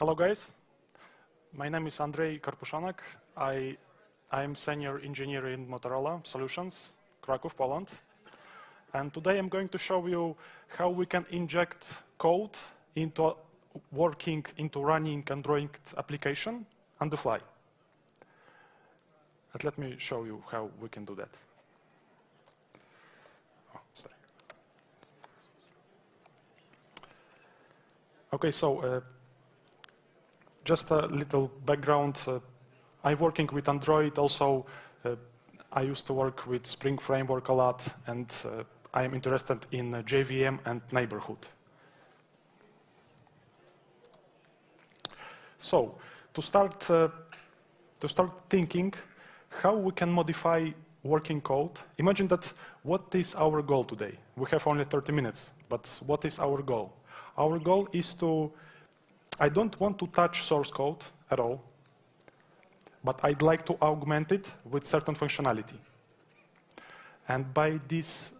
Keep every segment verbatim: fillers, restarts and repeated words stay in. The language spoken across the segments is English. Hello guys, my name is Andrei Karpushonak. I am senior engineer in Motorola Solutions, Kraków, Poland. And today I'm going to show you how we can inject code into working, into running and drawing application on the fly. And let me show you how we can do that. Oh, sorry. Okay, so uh, just a little background. Uh, I'm working with Android. Also, uh, I used to work with Spring Framework a lot, and uh, I am interested in uh, J V M and neighborhood. So, to start, uh, to start thinking how we can modify working code. Imagine that. What is our goal today? We have only thirty minutes, but what is our goal? Our goal is to. I don't want to touch source code at all, but I'd like to augment it with certain functionality. And by this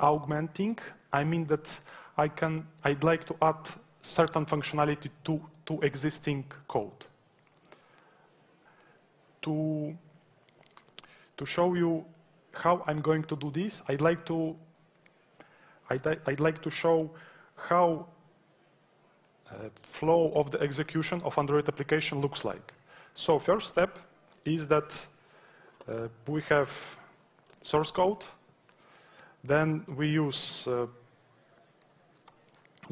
augmenting, I mean that I can, I'd like to add certain functionality to, to existing code. To, to show you how I'm going to do this, I'd like to, I'd, I'd like to show how Uh, flow of the execution of Android application looks like. So first step is that uh, we have source code, then we use uh,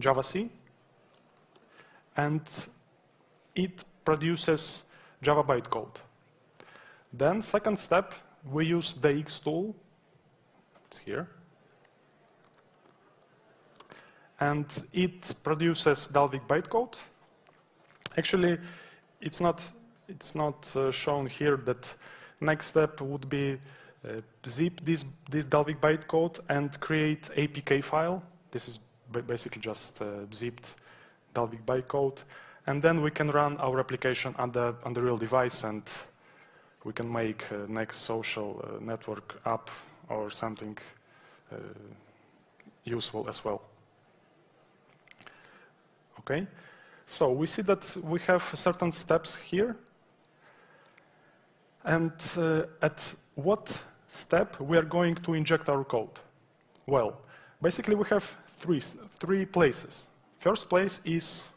JavaC, and it produces Java bytecode. Then second step, we use the Dex tool, it's here, and it produces Dalvik bytecode. Actually, it's not, it's not uh, shown here that next step would be uh, zip this, this Dalvik bytecode and create A P K file. This is basically just uh, zipped Dalvik bytecode. And then we can run our application on the, on the real device, and we can make uh, next social uh, network app or something uh, useful as well. Okay, so we see that we have certain steps here, and uh, at what step we are going to inject our code? Well, basically we have three three places. First place is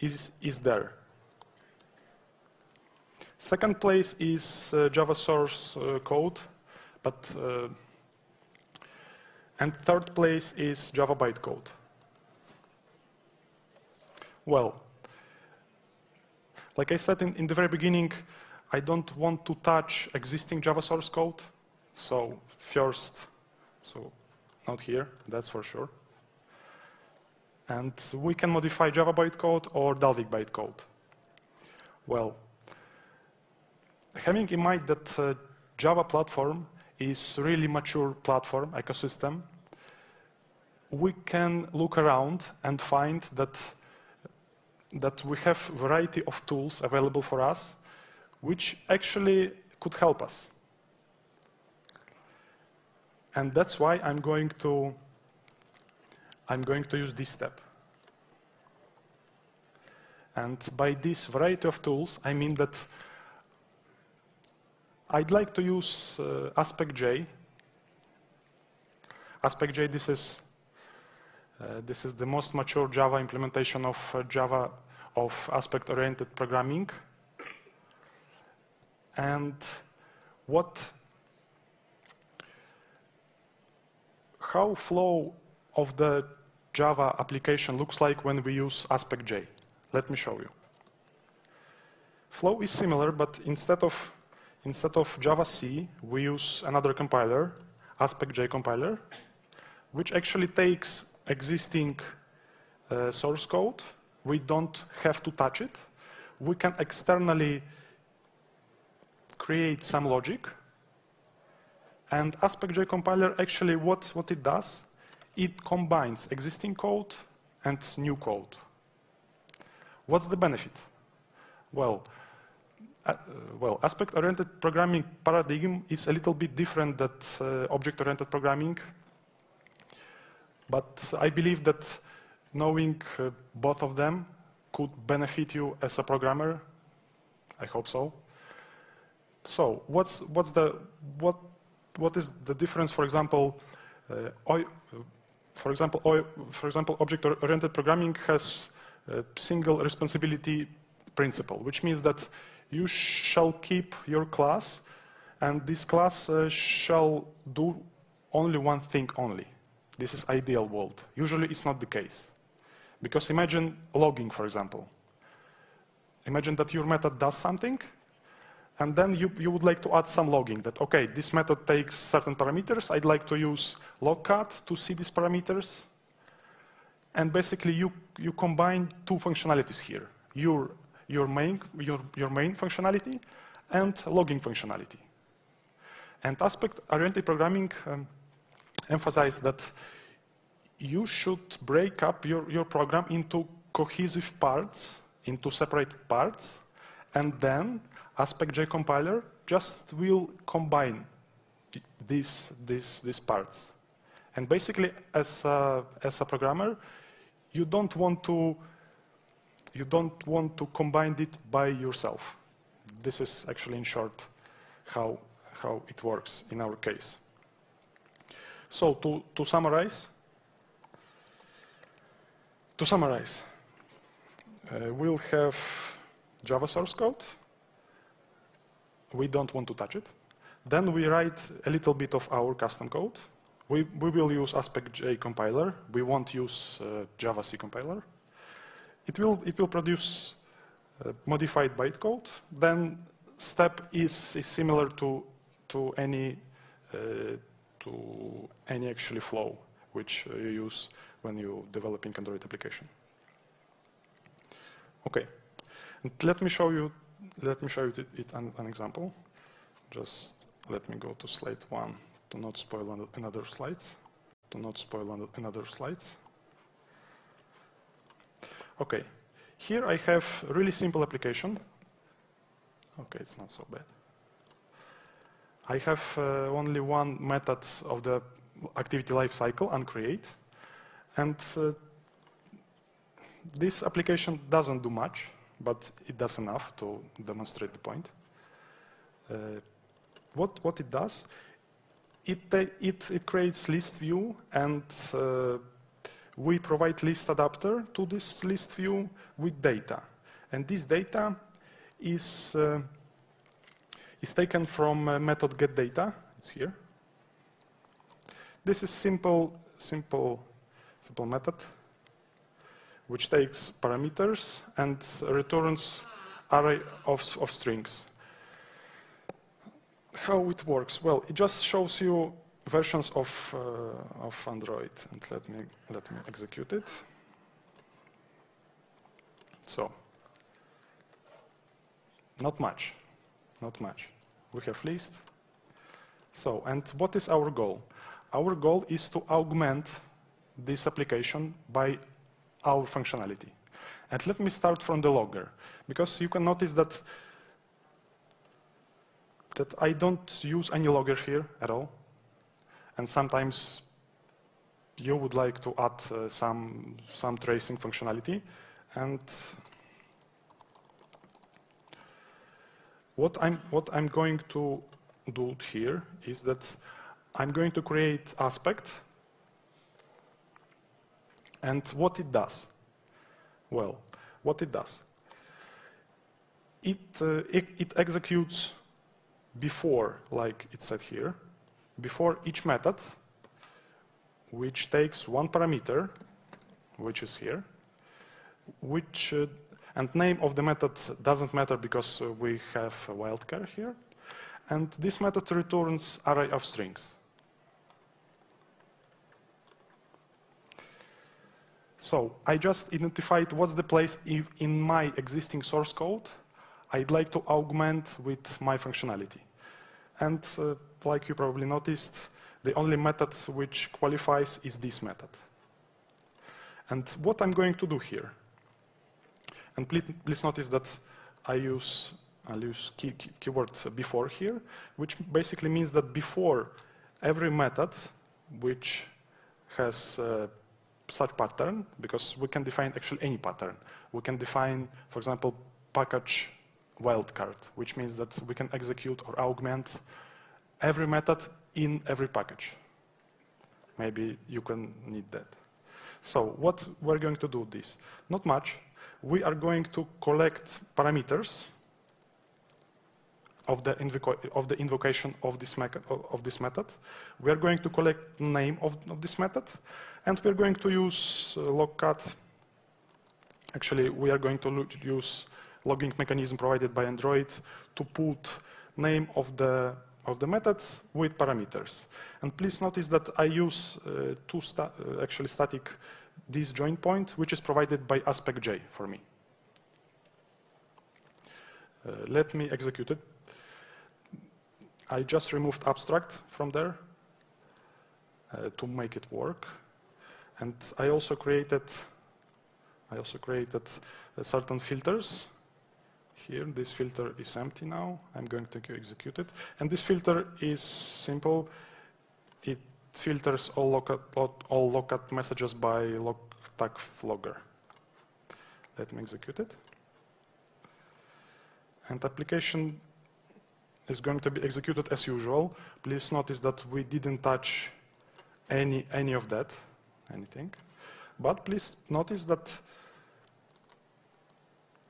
is is there. Second place is uh, Java source uh, code, but uh, and third place is Java bytecode. Well, like I said in, in the very beginning, I don't want to touch existing Java source code. So first, so not here, that's for sure. And we can modify Java bytecode or Dalvik bytecode. Well, having in mind that uh, Java platform is really mature platform ecosystem, we can look around and find that that we have a variety of tools available for us, which actually could help us. And that's why I'm going to, I'm going to use this step. And by this variety of tools, I mean that I'd like to use uh, AspectJ. AspectJ, this is Uh, this is the most mature Java implementation of uh, Java of aspect-oriented programming. And what, how flow of the Java application looks like when we use AspectJ? Let me show you. Flow is similar, but instead of instead of JavaC, we use another compiler, AspectJ compiler, which actually takes existing uh, source code. We don't have to touch it. We can externally create some logic. And AspectJ compiler, actually what, what it does, it combines existing code and new code. What's the benefit? Well, uh, well, aspect-oriented programming paradigm is a little bit different than uh, object-oriented programming. But I believe that knowing uh, both of them could benefit you as a programmer. I hope so. So what's what's the what what is the difference, for example, uh, I, for example, I, for example, object-oriented programming has a single responsibility principle, which means that you shall keep your class, and this class uh, shall do only one thing only. This is ideal world. Usually it's not the case. Because imagine logging, for example. Imagine that your method does something, and then you, you would like to add some logging that, okay, this method takes certain parameters, I'd like to use logcat to see these parameters. And basically you, you combine two functionalities here, your, your, main, your, your main functionality and logging functionality. And aspect-oriented programming um, emphasizes that you should break up your, your program into cohesive parts, into separate parts, and then AspectJ compiler just will combine these, these, these parts. And basically, as a, as a programmer, you don't want to you don't want to combine it by yourself. This is actually, in short, how how it works in our case. So to to summarize, to summarize, uh, we'll have Java source code. We don't want to touch it. Then we write a little bit of our custom code. We, we will use AspectJ compiler. We won't use uh, JavaC compiler. It will, it will produce uh, modified bytecode. Then step is, is similar to, to, any, uh, to any actually flow which you use when you're developing Android application. Okay, and let me show you Let me show you it an, an example. Just let me go to slide one to not spoil another slides. To not spoil another slides. Okay, here I have a really simple application. Okay, it's not so bad. I have uh, only one method of the activity lifecycle, unCreate, and uh, this application doesn't do much. But it does enough to demonstrate the point. Uh, what what it does? It it it creates list view, and uh, we provide list adapter to this list view with data, and this data is uh, is taken from uh, method getData. It's here. This is simple simple simple method, which takes parameters and returns array of, of strings. How it works? Well, it just shows you versions of uh, of Android. And let me let me execute it. So, not much, not much. We have list. So, and what is our goal? Our goal is to augment this application by our functionality. And let me start from the logger, because you can notice that that I don't use any logger here at all. And sometimes you would like to add uh, some some tracing functionality. And what I'm what I'm going to do here is that I'm going to create aspect. And what it does? Well, what it does? It, uh, it, it executes before, like it said here, before each method, which takes one parameter, which is here, which, uh, and name of the method doesn't matter because uh, we have a wildcard here, and this method returns array of strings. So I just identified what's the place if in my existing source code I'd like to augment with my functionality. And uh, like you probably noticed, the only method which qualifies is this method. And what I'm going to do here, and please, please notice that I use, I use key, key, keyword before here, which basically means that before every method which has uh, such pattern, because we can define actually any pattern. We can define, for example, package wildcard, which means that we can execute or augment every method in every package. Maybe you can need that. So what we're going to do with this? Not much. We are going to collect parameters of the, invoca of the invocation of this, of this method. We are going to collect name of, of this method, and we are going to use uh, logcat. Actually, we are going to use logging mechanism provided by Android to put name of the of the method with parameters. And please notice that I use uh, two sta uh, actually static this join point, which is provided by AspectJ for me. Uh, let me execute it. I just removed abstract from there uh, to make it work. And I also created, I also created uh, certain filters. Here, this filter is empty now. I'm going to execute it. And this filter is simple. It filters all logcat, all logcat messages by logtag flogger. Let me execute it. And application is going to be executed as usual. Please notice that we didn't touch any, any of that, anything. But please notice that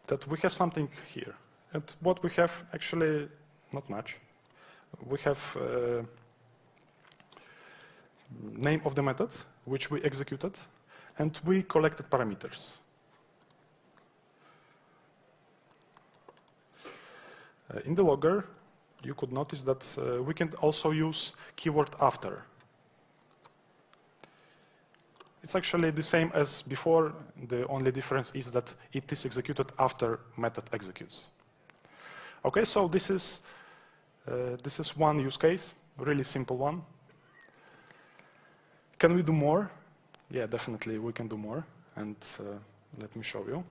that we have something here. And what we have, actually, not much. We have uh, name of the method, which we executed, and we collected parameters. Uh, in the logger, you could notice that uh, we can also use keyword after. It's actually the same as before. The only difference is that it is executed after method executes. Okay, so this is uh, this is one use case, really simple one. Can we do more? Yeah, definitely we can do more, and uh, let me show you.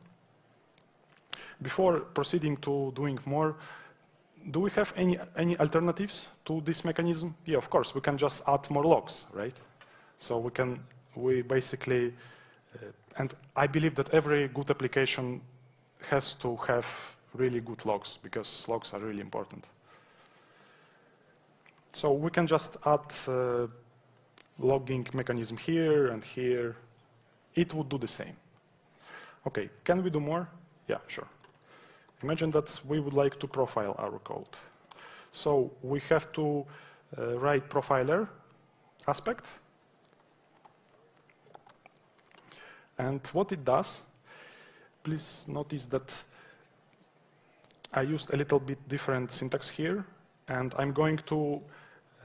Before proceeding to doing more, do we have any any alternatives to this mechanism? Yeah, of course, we can just add more logs, right? So we can. We basically, uh, and I believe that every good application has to have really good logs, because logs are really important. So we can just add uh, logging mechanism here and here. It would do the same. Okay, can we do more? Yeah, sure. Imagine that we would like to profile our code. So we have to uh, write profiler aspect. And what it does, please notice that I used a little bit different syntax here, and I'm going to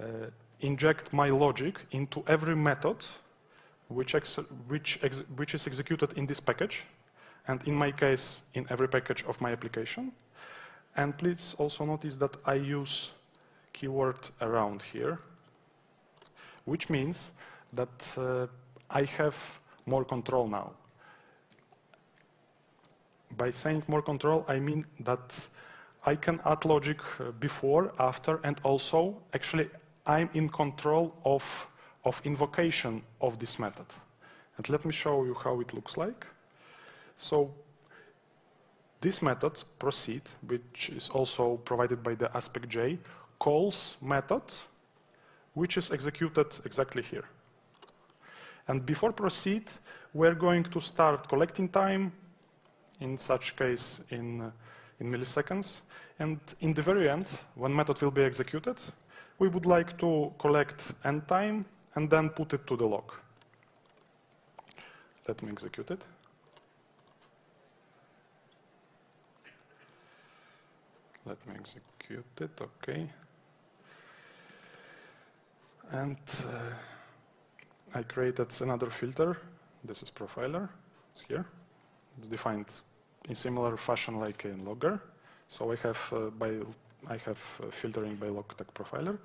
uh, inject my logic into every method which, ex which, ex which is executed in this package, and in my case, in every package of my application. And please also notice that I use keyword around here, which means that uh, I have more control now. By saying more control, I mean that I can add logic before, after, and also, actually, I'm in control of, of invocation of this method. And let me show you how it looks like. So this method, proceed, which is also provided by the AspectJ, calls method, which is executed exactly here. And before proceed, we're going to start collecting time, in such case in, uh, in milliseconds. And in the very end, when method will be executed, we would like to collect end time and then put it to the log. Let me execute it. Let me execute it, okay. And uh, I created another filter. This is profiler. It's here. It's defined in similar fashion like in logger. So I have uh, by I have uh, filtering by logtag profiler.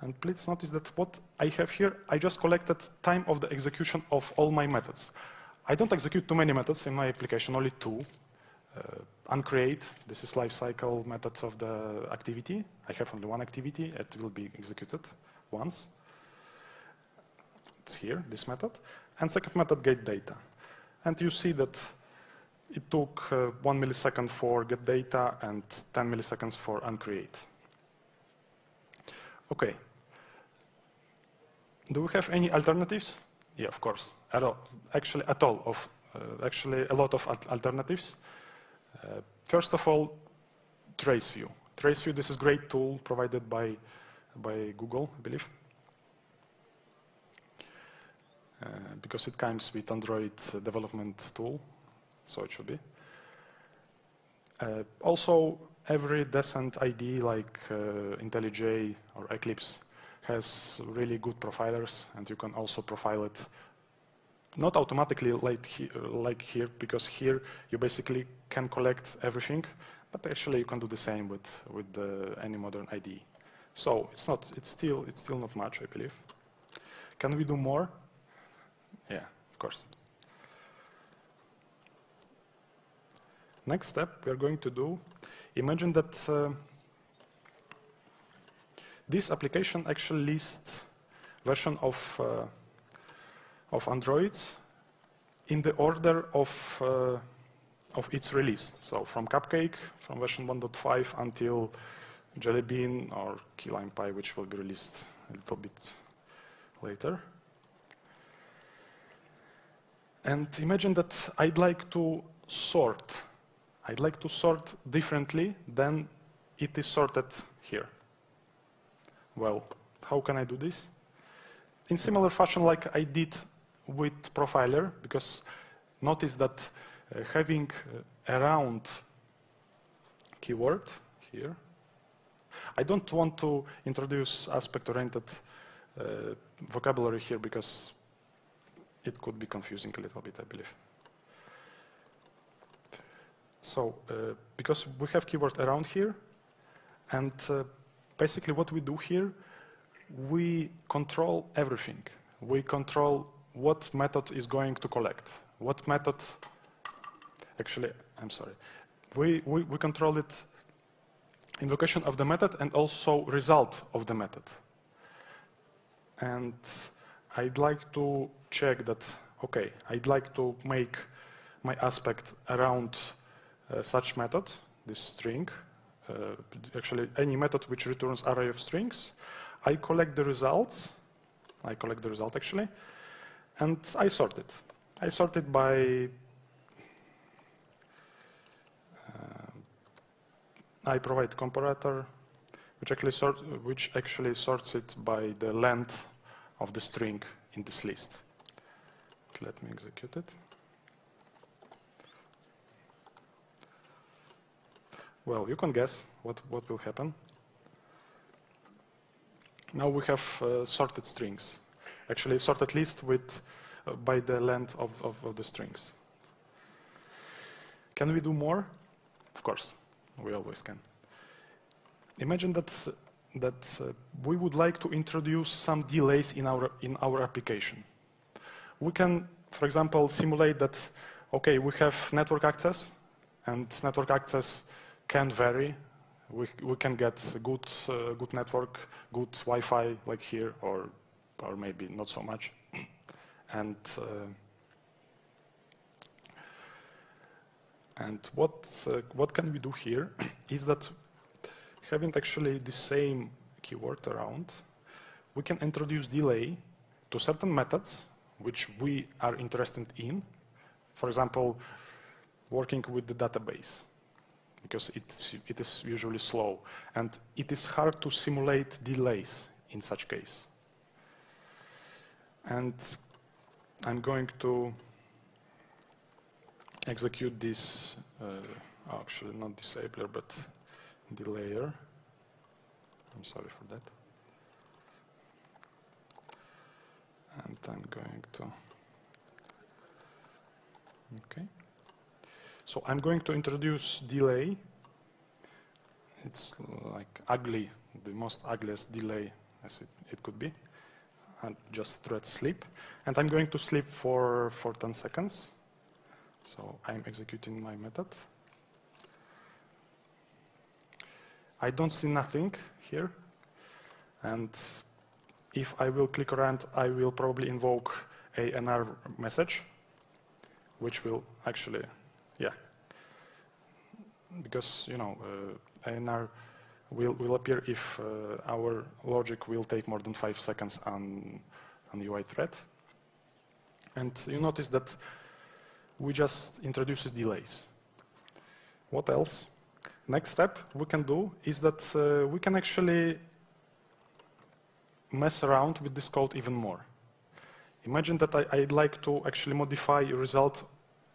And please notice that what I have here, I just collected time of the execution of all my methods. I don't execute too many methods in my application, only two. Uh, uncreate. This is lifecycle methods of the activity. I have only one activity. It will be executed once. Here, this method, and second method get data. And you see that it took uh, one millisecond for get data and ten milliseconds for uncreate. Okay. Do we have any alternatives? Yeah, of course. At all. Actually, at all of uh, actually a lot of al alternatives. Uh, first of all, TraceView. TraceView. This is a great tool provided by by Google, I believe, uh, because it comes with Android development tool, so it should be. Uh, also, every decent I D E like uh, IntelliJ or Eclipse has really good profilers, and you can also profile it not automatically like here, like here, because here you basically can collect everything, but actually you can do the same with with the, any modern I D E. So it's not it's still it's still not much, I believe. Can we do more? Yeah, of course. Next step we are going to do, imagine that uh, this application actually lists version of uh, of Androids in the order of uh, of its release. So from Cupcake, from version one point five until Jelly Bean or Key Lime Pie, which will be released a little bit later. And imagine that I'd like to sort. I'd like to sort differently than it is sorted here. Well, how can I do this? In similar fashion like I did with Profiler, because notice that uh, having a round keyword here, I don't want to introduce aspect-oriented uh, vocabulary here because it could be confusing a little bit, I believe. So, uh, because we have keyword around here, and uh, basically what we do here, we control everything. We control what method is going to collect. What method, actually, I'm sorry. We, we, we control it, invocation of the method and also result of the method. And I'd like to check that, okay, I'd like to make my aspect around uh, such method, this string, uh, actually any method which returns array of strings. I collect the results, I collect the result actually, and I sort it. I sort it by, uh, I provide comparator, which actually, sort, which actually sorts it by the length of the string in this list. Let me execute it. Well, you can guess what, what will happen. Now we have uh, sorted strings, actually sorted list with, uh, by the length of, of, of the strings. Can we do more? Of course, we always can. Imagine that, that uh, we would like to introduce some delays in our, in our application. We can, for example, simulate that, okay, we have network access, and network access can vary. We, we can get a good, uh, good network, good Wi-Fi like here, or, or maybe not so much. And, uh, and what, uh, what can we do here is that having actually the same keyword around, we can introduce delay to certain methods which we are interested in. For example, working with the database, because it's, it is usually slow, and it is hard to simulate delays in such case. And I'm going to execute this, uh, actually not disabler, but delayer. I'm sorry for that. And I'm going to, okay. So I'm going to introduce delay. It's like ugly, the most ugliest delay as it, it could be. And just thread sleep. And I'm going to sleep for, for ten seconds. So I'm executing my method. I don't see nothing here. And if I will click around, I will probably invoke A N R message, which will actually, yeah, because you know uh, A N R will will appear if uh, our logic will take more than five seconds on on U I thread. And you notice that we just introduces delays. What else? Next step we can do is that uh, we can actually mess around with this code even more. Imagine that I, I'd like to actually modify a result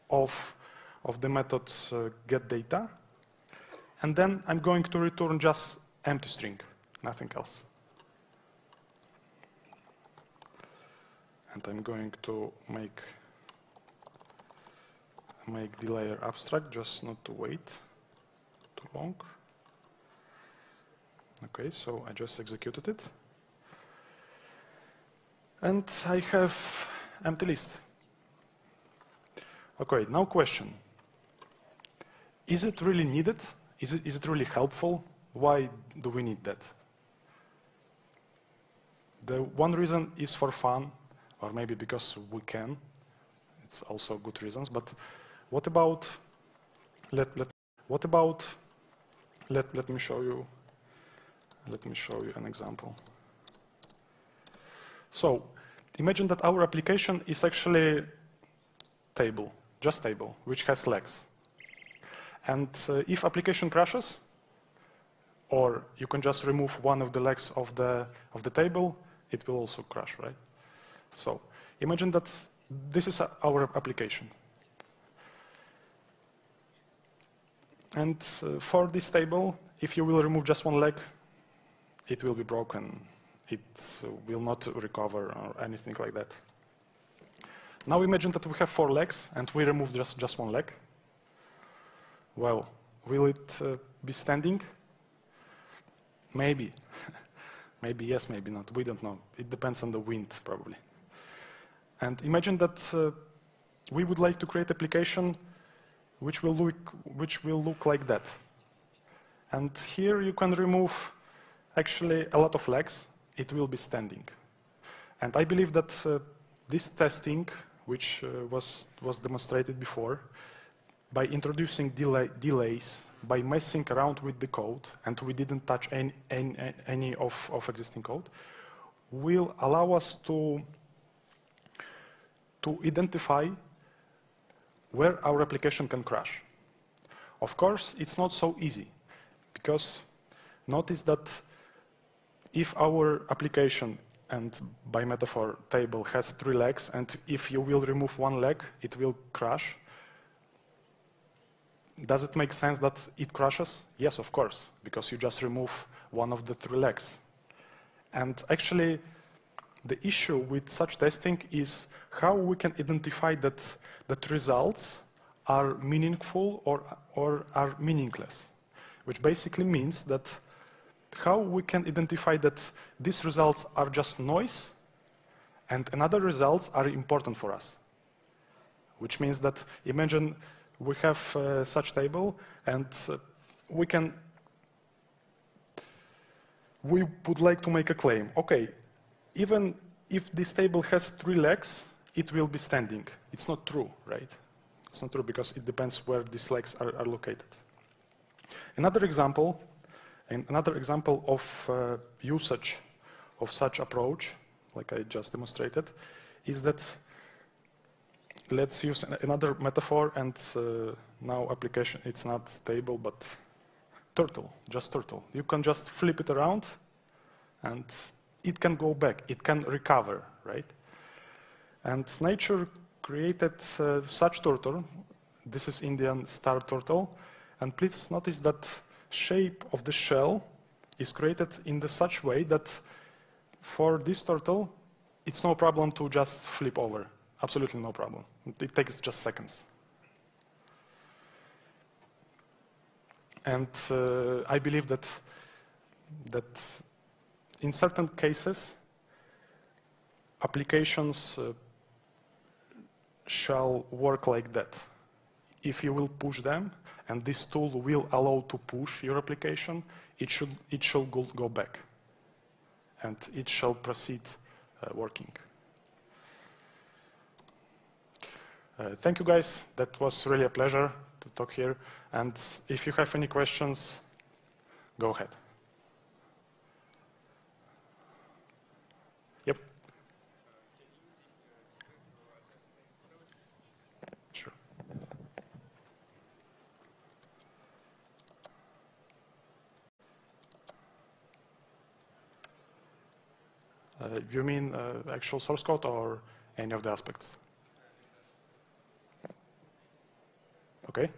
of, of the method uh, getData, and then I'm going to return just empty string, nothing else. And I'm going to make, make the layer abstract, just not to wait too long. Okay, so I just executed it. And I have empty list. Okay, now question. Is it really needed? Is it, is it really helpful? Why do we need that? The one reason is for fun, or maybe because we can. It's also good reasons, but what about, let, let, what about, let, let me show you, let me show you an example. So, imagine that our application is actually table, just table, which has legs. And uh, if application crashes, or you can just remove one of the legs of the, of the table, it will also crash, right? So, imagine that this is our application. And uh, for this table, if you will remove just one leg, it will be broken. It will not recover or anything like that. Now imagine that we have four legs and we remove just, just one leg. Well, will it uh, be standing? Maybe. Maybe yes, maybe not. We don't know. It depends on the wind, probably. And imagine that uh, we would like to create an application which will, look, which will look like that. And here you can remove actually a lot of legs. It will be standing. And I believe that uh, this testing, which uh, was, was demonstrated before, by introducing delay, delays, by messing around with the code, and we didn't touch any, any, any of, of existing code, will allow us to, to identify where our application can crash. Of course, it's not so easy, because notice that if our application, and by metaphor table, has three legs, and if you will remove one leg, it will crash. Does it make sense that it crashes? Yes, of course, because you just remove one of the three legs. And actually, the issue with such testing is how we can identify that, that results are meaningful or, or are meaningless, which basically means that how we can identify that these results are just noise and another results are important for us. Which means that, imagine we have uh, such table and uh, we can, we would like to make a claim. Okay, even if this table has three legs, it will be standing. It's not true, right? It's not true because it depends where these legs are, are located. Another example, And another example of uh, usage of such approach, like I just demonstrated, is that let's use another metaphor, and uh, now application, it's not table, but turtle, just turtle. You can just flip it around, and it can go back, it can recover, right? And nature created uh, such turtle. This is Indian star turtle, and please notice that shape of the shell is created in the such way that for this turtle, it's no problem to just flip over. Absolutely no problem. It takes just seconds. And uh, I believe that, that in certain cases, applications uh, shall work like that. If you will push them, and this tool will allow to push your application, it should, it shall go, go back. And it shall proceed uh, working. Uh, thank you guys. That was really a pleasure to talk here. And if you have any questions, go ahead. Yep. Sure. Uh, you mean uh, actual source code or any of the aspects? Okay.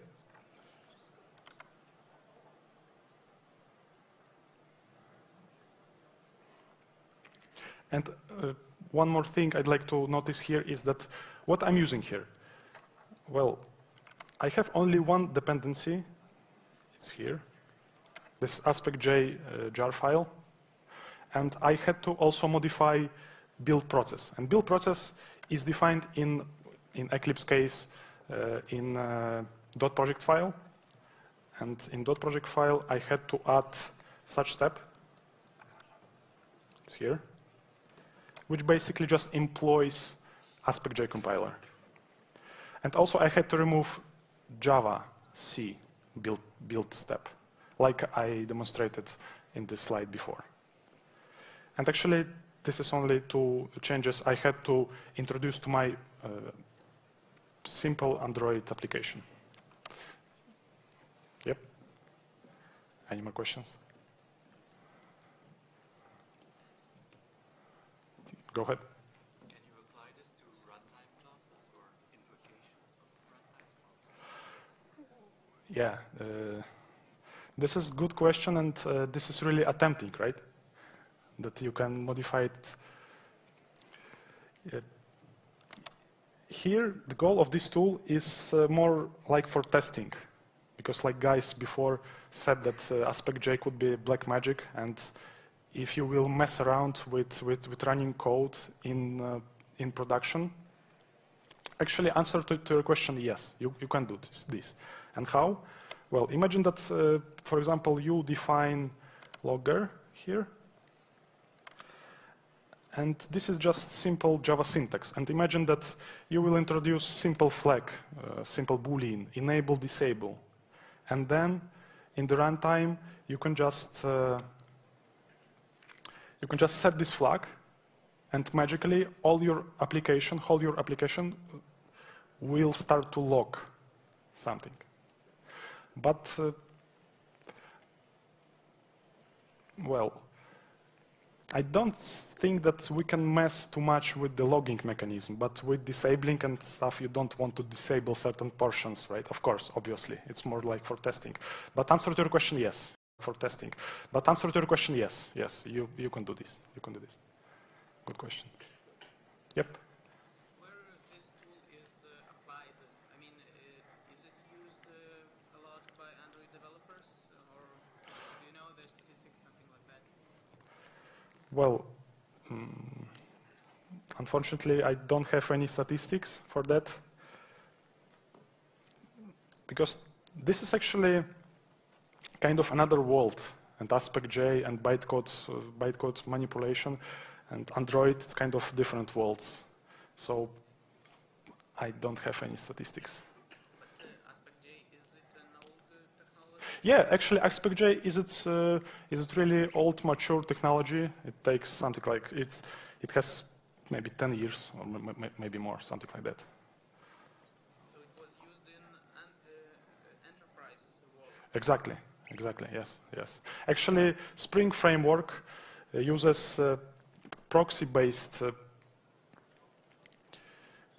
And uh, one more thing I'd like to notice here is that what I'm using here. Well, I have only one dependency. It's here, this AspectJ uh, jar file. And I had to also modify build process. And build process is defined in, in Eclipse case uh, in uh, dot project file. And in dot project file, I had to add such step. It's here, which basically just employs AspectJ compiler. And also I had to remove JavaC build, build step, like I demonstrated in this slide before. And actually, this is only two changes I had to introduce to my uh, simple Android application. Yep. Any more questions? Go ahead. Can you apply this to runtime classes or invocations of runtime classes? Yeah, uh, this is a good question, and uh, this is really attempting, right? That you can modify it. Uh, here, the goal of this tool is uh, more like for testing, because like guys before said that uh, AspectJ could be black magic, and if you will mess around with, with, with running code in, uh, in production, actually answer to, to your question, yes, you, you can do this, this. And how? Well, imagine that, uh, for example, you define logger here. And this is just simple Java syntax. And imagine that you will introduce simple flag, uh, simple boolean, enable, disable. And then in the runtime, you can just uh, You can just set this flag, and magically all your application, all your application will start to log something. But, uh, well, I don't think that we can mess too much with the logging mechanism, but with disabling and stuff, you don't want to disable certain portions, right? Of course, obviously, it's more like for testing. But answer to your question, yes. For testing. But answer to your question, yes, yes, you, you can do this. You can do this. Good question. Yep. Where this tool is uh, applied, I mean, uh, is it used uh, a lot by Android developers, or do you know the statistics, something like that? Well, um, unfortunately, I don't have any statistics for that, because this is actually kind of another world, and AspectJ and bytecode uh, bytecode manipulation and Android, it's kind of different worlds. So I don't have any statistics. But uh, AspectJ, is it an old uh, technology? Yeah, actually AspectJ is it uh, is it really old, mature technology. It takes something like it it has maybe ten years or maybe more, something like that. So it was used in an uh, enterprise world. Exactly. Exactly, yes, yes. Actually, Spring Framework uh, uses uh, proxy-based uh,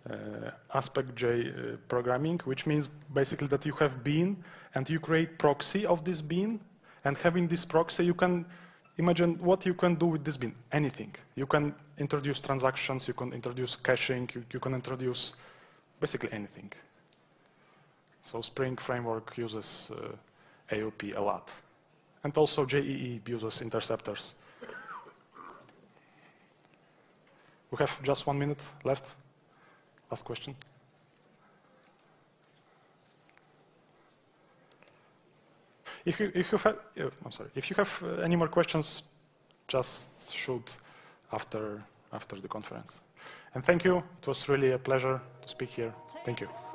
uh, AspectJ uh, programming, which means basically that you have bean and you create proxy of this bean, and having this proxy, you can imagine what you can do with this bean, anything. You can introduce transactions, you can introduce caching, you, you can introduce basically anything. So Spring Framework uses uh, A O P a lot. And also J E E uses interceptors. We have just one minute left. Last question. If you, if you have, I'm sorry, if you have any more questions, just shoot after, after the conference. And thank you. It was really a pleasure to speak here. Thank you.